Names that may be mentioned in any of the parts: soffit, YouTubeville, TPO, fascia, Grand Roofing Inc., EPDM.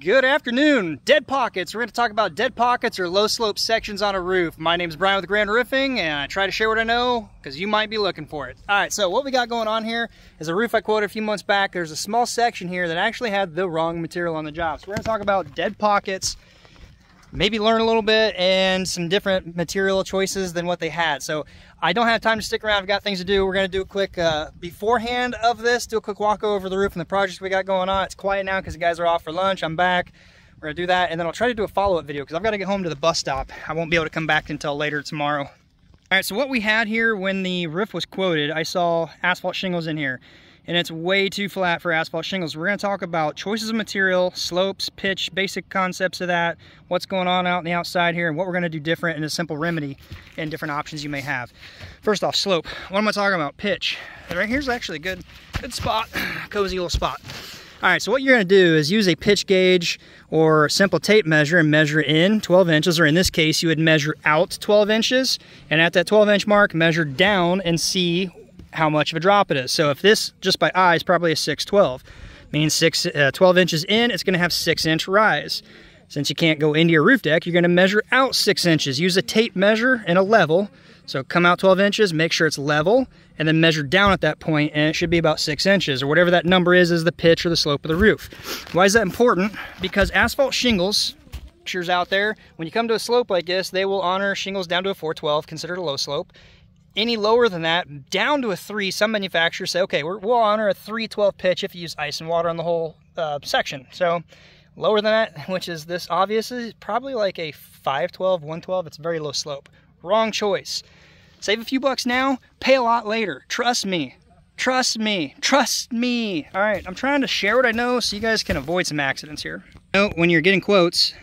Good afternoon, dead pockets. We're going to talk about dead pockets or low slope sections on a roof. My name is Brian with Grand Roofing, and I try to share what I know because you might be looking for it. All right, so what we got going on here is a roof I quoted a few months back. There's a small section here that actually had the wrong material on the job. So we're going to talk about dead pockets, maybe learn a little bit, and some different material choices than what they had. So I don't have time to stick around. I've got things to do. We're going to do a quick beforehand of this, do a quick walk over the roof and the projects we got going on. It's quiet now because the guys are off for lunch. I'm back. We're going to do that, and then I'll try to do a follow-up video because I've got to get home to the bus stop. I won't be able to come back until later tomorrow. All right, so what we had here when the roof was quoted, I saw asphalt shingles in here, and it's way too flat for asphalt shingles. We're going to talk about choices of material, slopes, pitch, basic concepts of that, what's going on out on the outside here, and what we're going to do different and a simple remedy and different options you may have. First off, slope. What am I talking about? Pitch. And right here's actually a good spot, cozy little spot. All right, so what you're going to do is use a pitch gauge or a simple tape measure and measure in 12 inches, or in this case, you would measure out 12 inches, and at that 12-inch mark, measure down and see how much of a drop it is. So if this just by eye is probably a 6/12, means 12 inches in, it's going to have 6-inch rise. Since you can't go into your roof deck, you're going to measure out 6 inches. Use a tape measure and a level. So come out 12 inches, make sure it's level, and then measure down at that point, and it should be about 6 inches, or whatever that number is the pitch or the slope of the roof. Why is that important? Because asphalt shingles out there, when you come to a slope like this, they will honor shingles down to a 4/12, considered a low slope. Any lower than that, down to a 3, some manufacturers say, okay, we'll honor a 3/12 pitch if you use ice and water on the whole section. So lower than that, which is this obvious, is probably like a 5/12, 1/12. It's a very low slope. Wrong choice. Save a few bucks now, pay a lot later. Trust me. Trust me. Trust me. All right, I'm trying to share what I know so you guys can avoid some accidents here. You know, when you're getting quotes,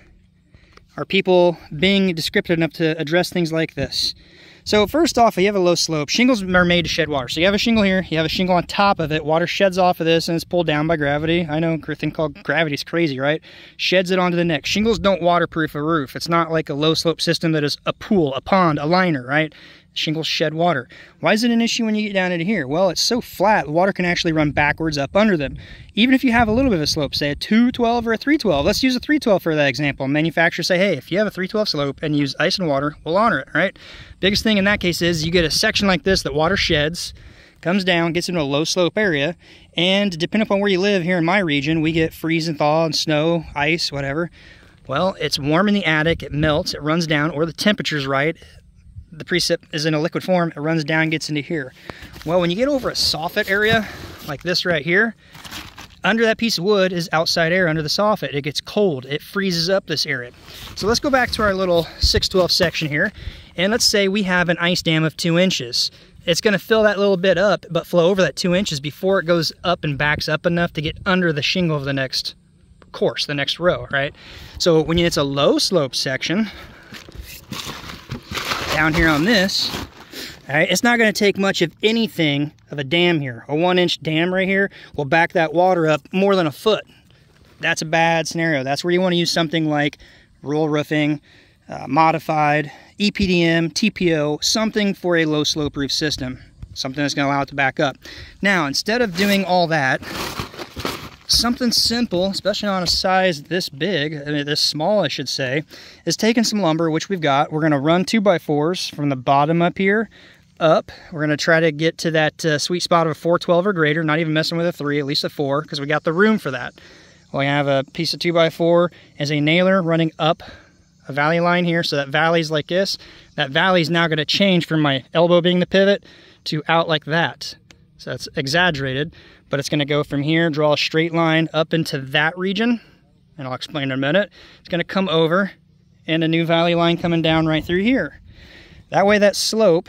are people being descriptive enough to address things like this? So first off, if you have a low slope, shingles are made to shed water. So you have a shingle here, you have a shingle on top of it, water sheds off of this and it's pulled down by gravity. I know, a thing called gravity is crazy, right? Sheds it onto the next. Shingles don't waterproof a roof. It's not like a low slope system that is a pool, a pond, a liner, right? Shingles shed water. Why is it an issue when you get down into here? Well, it's so flat, water can actually run backwards up under them. Even if you have a little bit of a slope, say a 2/12 or a 3/12, let's use a 3/12 for that example. Manufacturers say, hey, if you have a 3/12 slope and use ice and water, we'll honor it, right? Biggest thing in that case is you get a section like this that water sheds, comes down, gets into a low slope area, and depending upon where you live, here in my region, we get freeze and thaw and snow, ice, whatever. Well, it's warm in the attic, it melts, it runs down, or the temperature's right. The precip is in a liquid form, it runs down, gets into here. Well, when you get over a soffit area, like this right here, under that piece of wood is outside air under the soffit. It gets cold, it freezes up this area. So let's go back to our little 6/12 section here, and let's say we have an ice dam of 2 inches. It's gonna fill that little bit up, but flow over that 2 inches before it goes up and backs up enough to get under the shingle of the next course, the next row, right? So when it's a low slope section, down here on this, all right, it's not going to take much of anything of a dam here. A 1-inch dam right here will back that water up more than a foot. That's a bad scenario. That's where you want to use something like rural roofing, modified, EPDM, TPO, something for a low slope roof system, something that's going to allow it to back up. Now, instead of doing all that, something simple, especially on a size this big, this small I should say, is taking some lumber, which we've got. We're going to run 2x4s from the bottom up here, up. We're going to try to get to that sweet spot of a 4/12 or greater, not even messing with a 3, at least a 4, because we got the room for that. We're going to have a piece of 2x4 as a nailer running up a valley line here, so that valley's like this. That valley's now going to change from my elbow being the pivot to out like that. So that's exaggerated, but it's going to go from here, draw a straight line up into that region, and I'll explain in a minute. It's going to come over, and a new valley line coming down right through here. That way that slope,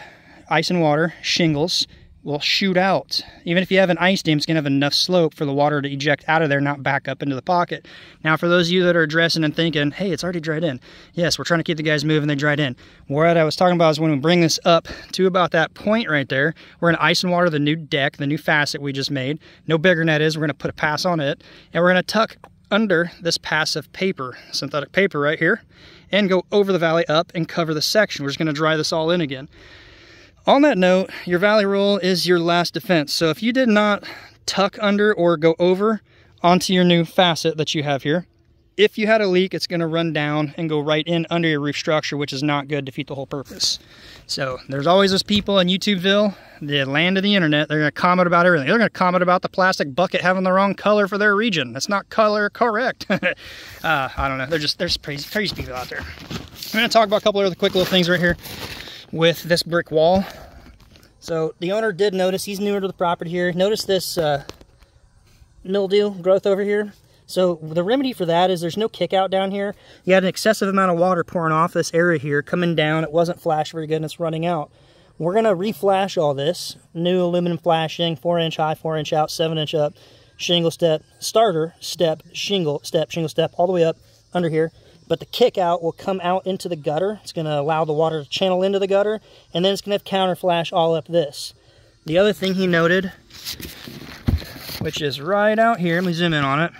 ice and water, shingles, will shoot out. Even if you have an ice dam, it's going to have enough slope for the water to eject out of there, not back up into the pocket. Now, for those of you that are addressing and thinking, hey, it's already dried in. Yes, we're trying to keep the guys moving, they dried in. What I was talking about is when we bring this up to about that point right there, we're going to ice and water the new deck, the new facet we just made. No bigger than that is. We're going to put a pass on it, and we're going to tuck under this pass of paper, synthetic paper right here, and go over the valley up and cover the section. We're just going to dry this all in again. On that note, your valley rule is your last defense. So if you did not tuck under or go over onto your new facet that you have here, If you had a leak, it's going to run down and go right in under your roof structure, which is not good, defeat the whole purpose. So there's always those people in YouTubeville, the land of the internet, they're going to comment about everything. They're going to comment about the plastic bucket having the wrong color for their region. That's not color correct. I don't know. There's crazy people out there. I'm going to talk about a couple of other quick little things right here with this brick wall. So the owner did notice, he's newer to the property here, notice this mildew growth over here. So the remedy for that is there's no kick out down here. You had an excessive amount of water pouring off this area here, coming down. It wasn't flashed very good and it's running out. We're going to reflash all this. New aluminum flashing, 4-inch high, 4-inch out, 7-inch up, shingle step, starter step, shingle step, all the way up under here. But the kick out will come out into the gutter. It's going to allow the water to channel into the gutter. And then it's going to have counter flash all up this. The other thing he noted, which is right out here. Let me zoom in on it.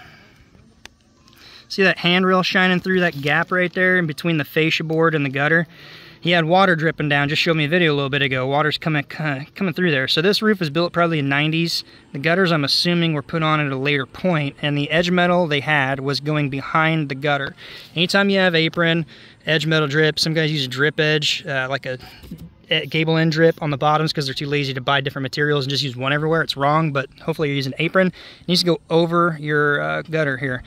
See that handrail shining through that gap right there in between the fascia board and the gutter? He had water dripping down. Just showed me a video a little bit ago. Water's coming through there. So this roof was built probably in the 90s. The gutters, I'm assuming, were put on at a later point, and the edge metal they had was going behind the gutter. Anytime you have apron, edge metal drip, some guys use drip edge, like a gable end drip on the bottoms because they're too lazy to buy different materials and just use one everywhere. It's wrong, but hopefully you're using apron. It needs to go over your gutter here.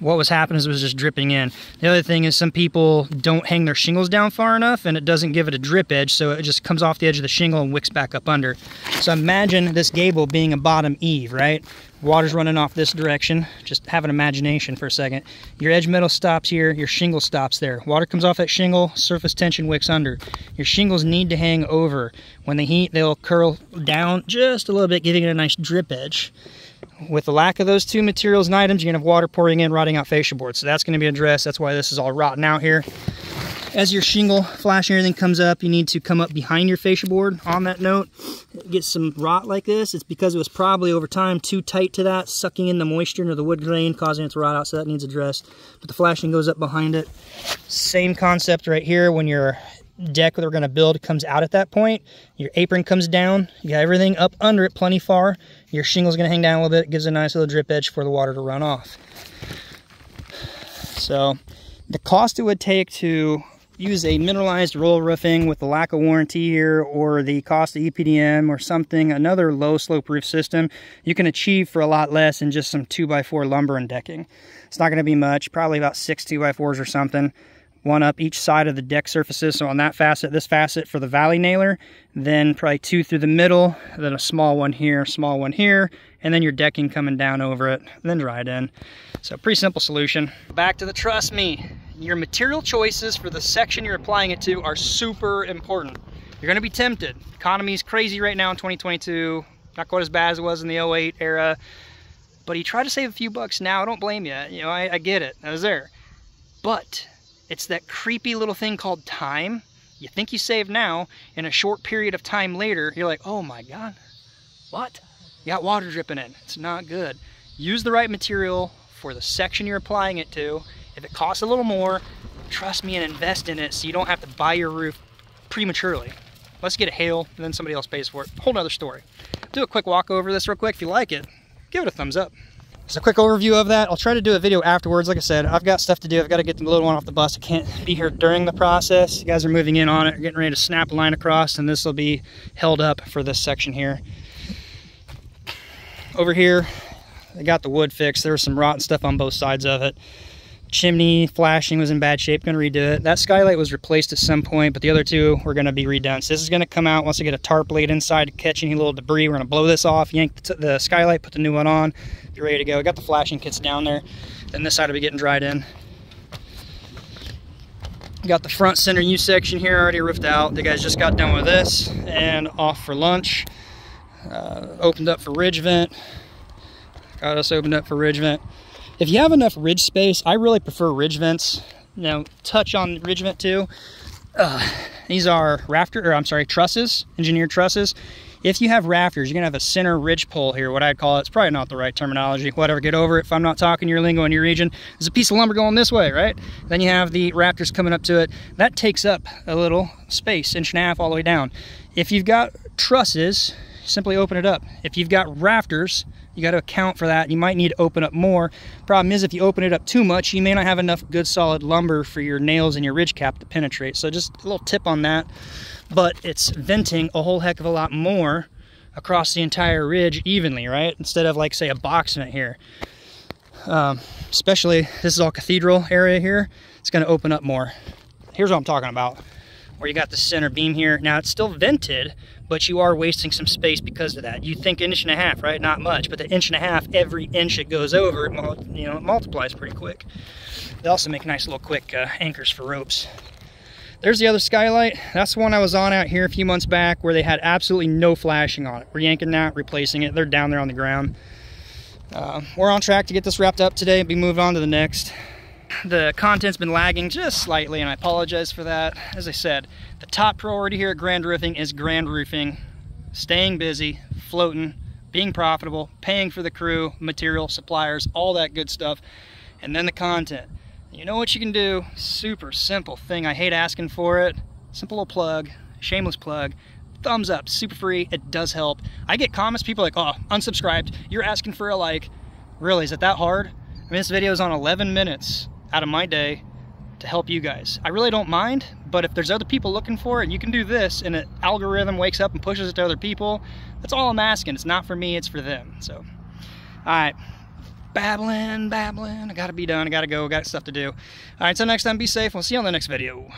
What was happening is it was just dripping in. The other thing is some people don't hang their shingles down far enough and it doesn't give it a drip edge, so it just comes off the edge of the shingle and wicks back up under. So imagine this gable being a bottom eave, right? Water's running off this direction. Just have an imagination for a second. Your edge metal stops here, your shingle stops there. Water comes off that shingle, surface tension wicks under. Your shingles need to hang over. When they heat, they'll curl down just a little bit, giving it a nice drip edge. With the lack of those two materials and items, you're going to have water pouring in, rotting out fascia boards. So that's going to be addressed. That's why this is all rotten out here. As your shingle flash and everything comes up, you need to come up behind your fascia board. On that note, get some rot like this. It's because it was probably over time too tight to that, sucking in the moisture into the wood grain, causing it to rot out, so that needs addressed. But the flashing goes up behind it. Same concept right here when you're deck that we're going to build comes out at that point. Your apron comes down. You got everything up under it plenty far. Your shingle's going to hang down a little bit. It gives a nice little drip edge for the water to run off. So the cost it would take to use a mineralized roll roofing with the lack of warranty here, or the cost of EPDM or something, another low slope roof system, you can achieve for a lot less than just some 2x4 lumber and decking. It's not going to be much, probably about 6 2x4s or something. One up each side of the deck surfaces, so on that facet, this facet for the valley nailer, then probably 2 through the middle, then a small one here, and then your decking coming down over it, then dried in. So pretty simple solution. Back to the trust me. Your material choices for the section you're applying it to are super important. You're going to be tempted. Economy is crazy right now in 2022, not quite as bad as it was in the 08 era, but you try to save a few bucks now, I don't blame you. You know, I get it. I was there. But it's that creepy little thing called time. You think you save now, in a short period of time later, you're like, oh my God, what? You got water dripping in. It's not good. Use the right material for the section you're applying it to. If it costs a little more, trust me and invest in it so you don't have to buy your roof prematurely. Let's get a hail and then somebody else pays for it. Whole nother story. Do a quick walk over this real quick. If you like it, give it a thumbs up. Just a quick overview of that. I'll try to do a video afterwards. Like I said, I've got stuff to do. I've got to get the little one off the bus. I can't be here during the process. You guys are moving in on it. You're getting ready to snap a line across, and this will be held up for this section here. Over here, I got the wood fixed. There was some rotten stuff on both sides of it. Chimney flashing was in bad shape. Going to redo it. That skylight was replaced at some point, but the other two were going to be redone. So this is going to come out once I get a tarp laid inside to catch any little debris. We're going to blow this off, yank the skylight, put the new one on, be ready to go. I got the flashing kits down there. Then this side will be getting dried in. Got the front center U section here already roofed out. The guys just got done with this and off for lunch. Opened up for ridge vent. Got us opened up for ridge vent. If you have enough ridge space, I really prefer ridge vents. Now, touch on ridge vent too. These are trusses, engineered trusses. If you have rafters, you're gonna have a center ridge pole here, what I'd call it. It's probably not the right terminology, whatever, get over it if I'm not talking your lingo in your region. There's a piece of lumber going this way, right? Then you have the rafters coming up to it. That takes up a little space, 1.5 inches all the way down. If you've got trusses, simply open it up. If you've got rafters, you got to account for that. You might need to open up more. Problem is, if you open it up too much, you may not have enough good solid lumber for your nails and your ridge cap to penetrate. So just a little tip on that. But it's venting a whole heck of a lot more across the entire ridge evenly, right? Instead of like, say, a box vent here. Especially, this is all cathedral area here. It's going to open up more. Here's what I'm talking about. Where you got the center beam here. Now it's still vented, but you are wasting some space because of that. You think inch and a half, right? Not much, but the inch and a half, every inch it goes over, it multiplies pretty quick. They also make nice little quick anchors for ropes. There's the other skylight. That's the one I was on out here a few months back where they had absolutely no flashing on it. We're yanking that, replacing it. They're down there on the ground. We're on track to get this wrapped up today and be moved on to the next. The content's been lagging just slightly, and I apologize for that. As I said, the top priority here at Grand Roofing is Grand Roofing. Staying busy, floating, being profitable, paying for the crew, material, suppliers, all that good stuff. And then the content. You know what you can do? Super simple thing. I hate asking for it. Simple little plug, shameless plug. Thumbs up, super free. It does help. I get comments, people like, oh, unsubscribed. You're asking for a like. Really, is it that hard? I mean, this video is on 11 minutes. Out of my day to help you guys. I really don't mind, but if there's other people looking for it, you can do this and an algorithm wakes up and pushes it to other people. That's all I'm asking. It's not for me, it's for them. So, all right, babbling. I gotta be done, I gotta go, I got stuff to do. All right, until next time, be safe. We'll see you on the next video.